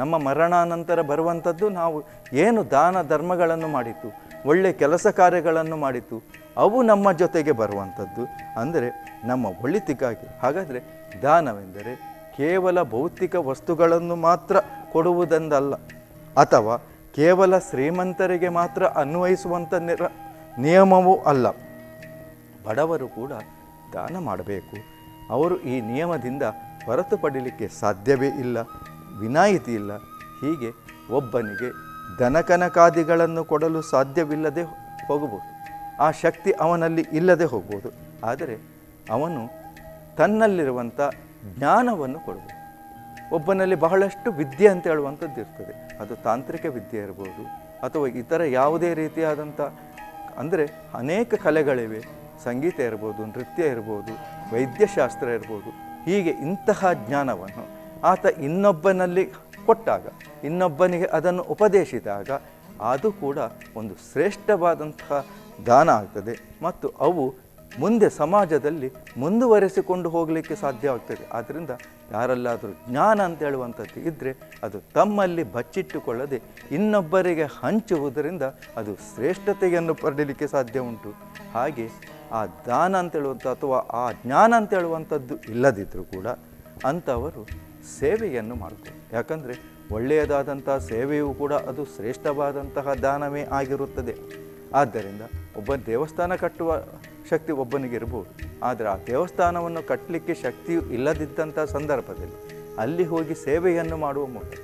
ನಮ್ಮ ಮರಣಾನಂತರ ಬರುವಂಥದ್ದು ನಾವು ಏನು ದಾನ ಧರ್ಮಗಳನ್ನು ಮಾಡಿತ್ತು, ಒಳ್ಳೆಯ ಕೆಲಸ ಕಾರ್ಯಗಳನ್ನು ಮಾಡಿತ್ತು, ಅವು ನಮ್ಮ ಜೊತೆಗೆ ಬರುವಂಥದ್ದು ಅಂದರೆ ನಮ್ಮ ಒಳಿತಿಗಾಗಿ. ಹಾಗಾದರೆ ದಾನವೆಂದರೆ ಕೇವಲ ಭೌತಿಕ ವಸ್ತುಗಳನ್ನು ಮಾತ್ರ ಕೊಡುವುದೆಂದಲ್ಲ ಅಥವಾ ಕೇವಲ ಶ್ರೀಮಂತರಿಗೆ ಮಾತ್ರ ಅನ್ವಯಿಸುವಂಥ ನಿಯಮವೂ ಅಲ್ಲ. ಬಡವರು ಕೂಡ ದಾನ ಮಾಡಬೇಕು. ಅವರು ಈ ನಿಯಮದಿಂದ ಹೊರತುಪಡಲಿಕ್ಕೆ ಸಾಧ್ಯವೇ ಇಲ್ಲ, ವಿನಾಯಿತಿ ಇಲ್ಲ. ಹೀಗೆ ಒಬ್ಬನಿಗೆ ದನಕನಕಾದಿಗಳನ್ನು ಕೊಡಲು ಸಾಧ್ಯವಿಲ್ಲದೆ ಹೋಗಬಹುದು, ಆ ಶಕ್ತಿ ಅವನಲ್ಲಿ ಇಲ್ಲದೆ ಹೋಗ್ಬೋದು. ಆದರೆ ಅವನು ತನ್ನಲ್ಲಿರುವಂಥ ಜ್ಞಾನವನ್ನು ಕೊಡ್ಬೋದು. ಒಬ್ಬನಲ್ಲಿ ಬಹಳಷ್ಟು ವಿದ್ಯೆ ಅಂತ ಹೇಳುವಂಥದ್ದು ಇರ್ತದೆ. ಅದು ತಾಂತ್ರಿಕ ವಿದ್ಯೆ ಇರ್ಬೋದು ಅಥವಾ ಇತರ ಯಾವುದೇ ರೀತಿಯಾದಂಥ, ಅಂದರೆ ಅನೇಕ ಕಲೆಗಳಿವೆ. ಸಂಗೀತ ಇರ್ಬೋದು, ನೃತ್ಯ ಇರ್ಬೋದು, ವೈದ್ಯಶಾಸ್ತ್ರ ಇರ್ಬೋದು. ಹೀಗೆ ಇಂತಹ ಜ್ಞಾನವನ್ನು ಆತ ಇನ್ನೊಬ್ಬನಲ್ಲಿ ಕೊಟ್ಟಾಗ, ಇನ್ನೊಬ್ಬನಿಗೆ ಅದನ್ನು ಉಪದೇಶಿಸಿದಾಗ ಅದು ಕೂಡ ಒಂದು ಶ್ರೇಷ್ಠವಾದಂತಹ ದಾನ ಆಗ್ತದೆ. ಮತ್ತು ಅವು ಮುಂದೆ ಸಮಾಜದಲ್ಲಿ ಮುಂದುವರೆಸಿಕೊಂಡು ಹೋಗಲಿಕ್ಕೆ ಸಾಧ್ಯವಾಗ್ತದೆ. ಆದ್ದರಿಂದ ಯಾರಲ್ಲಾದರೂ ಜ್ಞಾನ ಅಂತ ಹೇಳುವಂಥದ್ದು ಇದ್ದರೆ ಅದು ತಮ್ಮಲ್ಲಿ ಬಚ್ಚಿಟ್ಟುಕೊಳ್ಳದೆ ಇನ್ನೊಬ್ಬರಿಗೆ ಹಂಚುವುದರಿಂದ ಅದು ಶ್ರೇಷ್ಠತೆಯನ್ನು ಪಡೆಯಲಿಕ್ಕೆ ಸಾಧ್ಯ ಉಂಟು. ಹಾಗೆ ಆ ದಾನ ಅಂತೇಳುವಂಥ ಅಥವಾ ಆ ಜ್ಞಾನ ಅಂತ ಹೇಳುವಂಥದ್ದು ಇಲ್ಲದಿದ್ದರೂ ಕೂಡ ಅಂಥವರು ಸೇವೆಯನ್ನು ಮಾಡ್ತಾರೆ. ಯಾಕಂದರೆ ಒಳ್ಳೆಯದಾದಂತಹ ಸೇವೆಯೂ ಕೂಡ ಅದು ಶ್ರೇಷ್ಠವಾದಂತಹ ದಾನವೇ ಆಗಿರುತ್ತದೆ. ಆದ್ದರಿಂದ ಒಬ್ಬ ದೇವಸ್ಥಾನ ಕಟ್ಟುವ ಶಕ್ತಿ ಒಬ್ಬನಿಗೆ ಇರ್ಬೋದು, ಆದರೆ ಆ ದೇವಸ್ಥಾನವನ್ನು ಕಟ್ಟಲಿಕ್ಕೆ ಶಕ್ತಿಯು ಇಲ್ಲದಿದ್ದಂಥ ಸಂದರ್ಭದಲ್ಲಿ ಅಲ್ಲಿ ಹೋಗಿ ಸೇವೆಯನ್ನು ಮಾಡುವ ಮೂಲಕ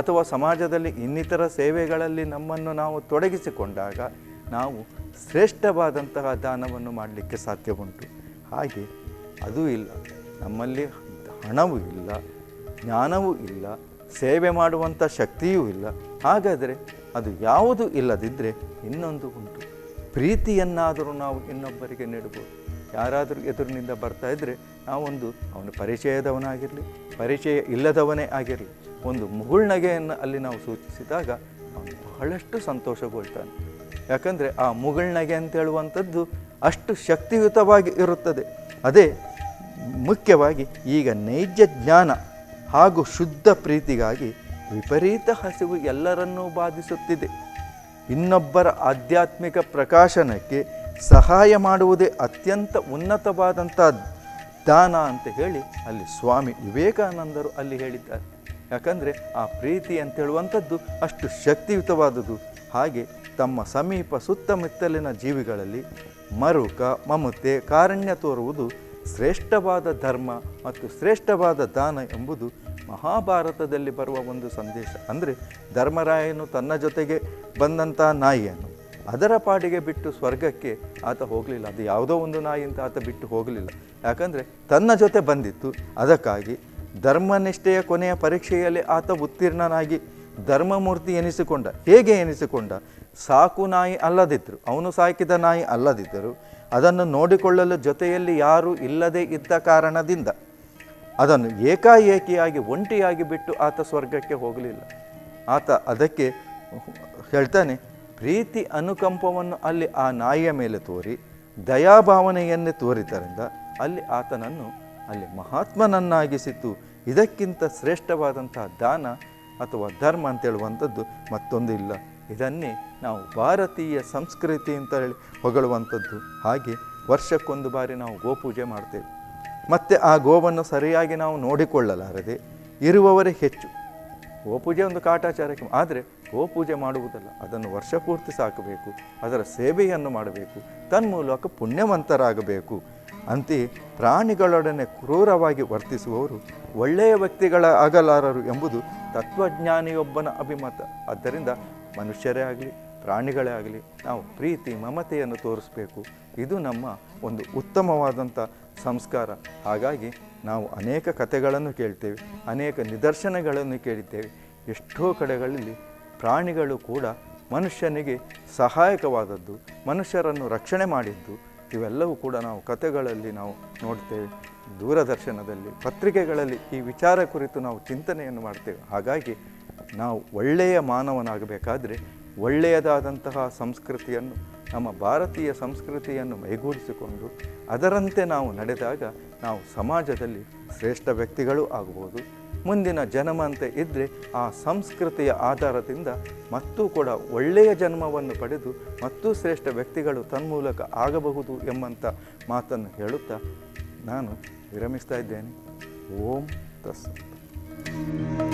ಅಥವಾ ಸಮಾಜದಲ್ಲಿ ಇನ್ನಿತರ ಸೇವೆಗಳಲ್ಲಿ ನಮ್ಮನ್ನು ನಾವು ತೊಡಗಿಸಿಕೊಂಡಾಗ ನಾವು ಶ್ರೇಷ್ಠವಾದಂತಹ ದಾನವನ್ನು ಮಾಡಲಿಕ್ಕೆ ಸಾಧ್ಯ ಉಂಟು. ಹಾಗೆ ಅದೂ ಇಲ್ಲ, ನಮ್ಮಲ್ಲಿ ಹಣವೂ ಇಲ್ಲ, ಜ್ಞಾನವೂ ಇಲ್ಲ, ಸೇವೆ ಮಾಡುವಂಥ ಶಕ್ತಿಯೂ ಇಲ್ಲ. ಹಾಗಾದರೆ ಅದು ಯಾವುದೂ ಇಲ್ಲದಿದ್ದರೆ ಇನ್ನೊಂದು ಉಂಟು, ಪ್ರೀತಿಯನ್ನಾದರೂ ನಾವು ಇನ್ನೊಬ್ಬರಿಗೆ ನೀಡಬಹುದು. ಯಾರಾದರೂ ಎದುರಿನಿಂದ ಬರ್ತಾ ಇದ್ದರೆ ನಾವೊಂದು ಅವನು ಪರಿಚಯದವನಾಗಿರಲಿ, ಪರಿಚಯ ಇಲ್ಲದವನೇ ಆಗಿರಲಿ, ಒಂದು ಮುಗುಳ್ನಗೆಯನ್ನು ಅಲ್ಲಿ ನಾವು ಸೂಚಿಸಿದಾಗ ಅವನು ಬಹಳಷ್ಟು ಸಂತೋಷಗೊಳ್ತಾನೆ. ಯಾಕಂದರೆ ಆ ಮುಗುಳ್ನಗೆ ಅಂತ ಹೇಳುವಂಥದ್ದು ಅಷ್ಟು ಶಕ್ತಿಯುತವಾಗಿ ಇರುತ್ತದೆ. ಅದೇ ಮುಖ್ಯವಾಗಿ ಈಗ ನೈಜ ಜ್ಞಾನ ಹಾಗೂ ಶುದ್ಧ ಪ್ರೀತಿಗಾಗಿ ವಿಪರೀತ ಹಸಿವು ಎಲ್ಲರನ್ನೂ ಬಾಧಿಸುತ್ತಿದೆ. ಇನ್ನೊಬ್ಬರ ಆಧ್ಯಾತ್ಮಿಕ ಪ್ರಕಾಶನಕ್ಕೆ ಸಹಾಯ ಮಾಡುವುದೇ ಅತ್ಯಂತ ಉನ್ನತವಾದಂಥ ದಾನ ಅಂತ ಹೇಳಿ ಅಲ್ಲಿ ಸ್ವಾಮಿ ವಿವೇಕಾನಂದರು ಅಲ್ಲಿ ಹೇಳಿದ್ದಾರೆ. ಯಾಕಂದರೆ ಆ ಪ್ರೀತಿ ಅಂತೇಳುವಂಥದ್ದು ಅಷ್ಟು ಶಕ್ತಿಯುತವಾದುದು. ಹಾಗೆ ತಮ್ಮ ಸಮೀಪ ಸುತ್ತಮುತ್ತಲಿನ ಜೀವಿಗಳಲ್ಲಿ ಮರುಕ ಮಮತೆ ಕಾರುಣ್ಯ ತೋರುವುದು ಶ್ರೇಷ್ಠವಾದ ಧರ್ಮ ಮತ್ತು ಶ್ರೇಷ್ಠವಾದ ದಾನ ಎಂಬುದು ಮಹಾಭಾರತದಲ್ಲಿ ಬರುವ ಒಂದು ಸಂದೇಶ ಅಂದರೆ ಧರ್ಮರಾಯನು ತನ್ನ ಜೊತೆಗೆ ಬಂದಂತ ನಾಯಿಯನ್ನು ಅದರ ಪಾಡಿಗೆ ಬಿಟ್ಟು ಸ್ವರ್ಗಕ್ಕೆ ಆತ ಹೋಗಲಿಲ್ಲ. ಅದು ಯಾವುದೋ ಒಂದು ನಾಯಿ ಅಂತ ಆತ ಬಿಟ್ಟು ಹೋಗಲಿಲ್ಲ, ಯಾಕಂದರೆ ತನ್ನ ಜೊತೆ ಬಂದಿತ್ತು. ಅದಕ್ಕಾಗಿ ಧರ್ಮನಿಷ್ಠೆಯ ಕೊನೆಯ ಪರೀಕ್ಷೆಯಲ್ಲಿ ಆತ ಉತ್ತೀರ್ಣನಾಗಿ ಧರ್ಮಮೂರ್ತಿ ಎನಿಸಿಕೊಂಡ. ಹೇಗೆ ಎನಿಸಿಕೊಂಡ? ಸಾಕು ನಾಯಿ ಅಲ್ಲದಿದ್ದರು, ಅವನು ಸಾಕಿದ ನಾಯಿ ಅಲ್ಲದಿದ್ದರು, ಅದನ್ನು ನೋಡಿಕೊಳ್ಳಲು ಜೊತೆಯಲ್ಲಿ ಯಾರೂ ಇಲ್ಲದೇ ಇದ್ದ ಕಾರಣದಿಂದ ಅದನ್ನು ಏಕಾಏಕಿಯಾಗಿ ಒಂಟಿಯಾಗಿ ಬಿಟ್ಟು ಆತ ಸ್ವರ್ಗಕ್ಕೆ ಹೋಗಲಿಲ್ಲ. ಆತ ಅದಕ್ಕೆ ಹೇಳ್ತಾನೆ, ಪ್ರೀತಿ ಅನುಕಂಪವನ್ನು ಅಲ್ಲಿ ಆ ನಾಯಿಯ ಮೇಲೆ ತೋರಿ ದಯಾಭಾವನೆಯನ್ನೇ ತೋರಿದ್ದರಿಂದ ಅಲ್ಲಿ ಆತನನ್ನು ಅಲ್ಲಿ ಮಹಾತ್ಮನನ್ನಾಗಿಸಿತು. ಇದಕ್ಕಿಂತ ಶ್ರೇಷ್ಠವಾದಂಥ ದಾನ ಅಥವಾ ಧರ್ಮ ಅಂತೇಳುವಂಥದ್ದು ಮತ್ತೊಂದು ಇಲ್ಲ. ಇದನ್ನೇ ನಾವು ಭಾರತೀಯ ಸಂಸ್ಕೃತಿ ಅಂತ ಹೇಳಿ ಹೊಗಳುವಂಥದ್ದು. ಹಾಗೆ ವರ್ಷಕ್ಕೊಂದು ಬಾರಿ ನಾವು ಗೋಪೂಜೆ ಮಾಡ್ತೇವೆ, ಮತ್ತು ಆ ಗೋವನ್ನು ಸರಿಯಾಗಿ ನಾವು ನೋಡಿಕೊಳ್ಳಲಾರದೆ ಇರುವವರೇ ಹೆಚ್ಚು. ಗೋಪೂಜೆ ಒಂದು ಕಾಟಾಚಾರಕ್ಕೆ, ಆದರೆ ಗೋಪೂಜೆ ಮಾಡುವುದಲ್ಲ, ಅದನ್ನು ವರ್ಷಪೂರ್ತಿ ಸಾಕಬೇಕು, ಅದರ ಸೇವೆಯನ್ನು ಮಾಡಬೇಕು, ತನ್ಮೂಲಕ ಪುಣ್ಯವಂತರಾಗಬೇಕು. ಅಂತೆಯೇ ಪ್ರಾಣಿಗಳೊಡನೆ ಕ್ರೂರವಾಗಿ ವರ್ತಿಸುವವರು ಒಳ್ಳೆಯ ವ್ಯಕ್ತಿಗಳ ಆಗಲಾರರು ಎಂಬುದು ತತ್ವಜ್ಞಾನಿಯೊಬ್ಬನ ಅಭಿಮತ. ಆದ್ದರಿಂದ ಮನುಷ್ಯರೇ ಆಗಲಿ ಪ್ರಾಣಿಗಳೇ ಆಗಲಿ ನಾವು ಪ್ರೀತಿ ಮಮತೆಯನ್ನು ತೋರಿಸಬೇಕು. ಇದು ನಮ್ಮ ಒಂದು ಉತ್ತಮವಾದಂಥ ಸಂಸ್ಕಾರ. ಹಾಗಾಗಿ ನಾವು ಅನೇಕ ಕಥೆಗಳನ್ನು ಕೇಳ್ತೇವೆ, ಅನೇಕ ನಿದರ್ಶನಗಳನ್ನು ಕೇಳಿದ್ದೇವೆ. ಎಷ್ಟೋ ಕಡೆಗಳಲ್ಲಿ ಪ್ರಾಣಿಗಳು ಕೂಡ ಮನುಷ್ಯನಿಗೆ ಸಹಾಯಕವಾದದ್ದು, ಮನುಷ್ಯರನ್ನು ರಕ್ಷಣೆ ಮಾಡಿದ್ದು, ಇವೆಲ್ಲವೂ ಕೂಡ ನಾವು ಕಥೆಗಳಲ್ಲಿ ನಾವು ನೋಡ್ತೇವೆ. ದೂರದರ್ಶನದಲ್ಲಿ ಪತ್ರಿಕೆಗಳಲ್ಲಿ ಈ ವಿಚಾರ ಕುರಿತು ನಾವು ಚಿಂತನೆಯನ್ನು ಮಾಡ್ತೇವೆ. ಹಾಗಾಗಿ ನಾವು ಒಳ್ಳೆಯ ಮಾನವನಾಗಬೇಕಾದರೆ ಒಳ್ಳೆಯದಾದಂತಹ ಸಂಸ್ಕೃತಿಯನ್ನು, ನಮ್ಮ ಭಾರತೀಯ ಸಂಸ್ಕೃತಿಯನ್ನು ಮೈಗೂಡಿಸಿಕೊಂಡು ಅದರಂತೆ ನಾವು ನಡೆದಾಗ ನಾವು ಸಮಾಜದಲ್ಲಿ ಶ್ರೇಷ್ಠ ವ್ಯಕ್ತಿಗಳು ಆಗಬಹುದು. ಮುಂದಿನ ಜನ್ಮಂತೆ ಇದ್ದರೆ ಆ ಸಂಸ್ಕೃತಿಯ ಆಧಾರದಿಂದ ಮತ್ತೂ ಕೂಡ ಒಳ್ಳೆಯ ಜನ್ಮವನ್ನು ಪಡೆದು ಮತ್ತೂ ಶ್ರೇಷ್ಠ ವ್ಯಕ್ತಿಗಳು ತನ್ಮೂಲಕ ಆಗಬಹುದು ಎಂಬಂಥ ಮಾತನ್ನು ಹೇಳುತ್ತಾ ನಾನು ವಿರಮಿಸ್ತಾ ಇದ್ದೇನೆ. ಓಂ ತತ್ಸತ್.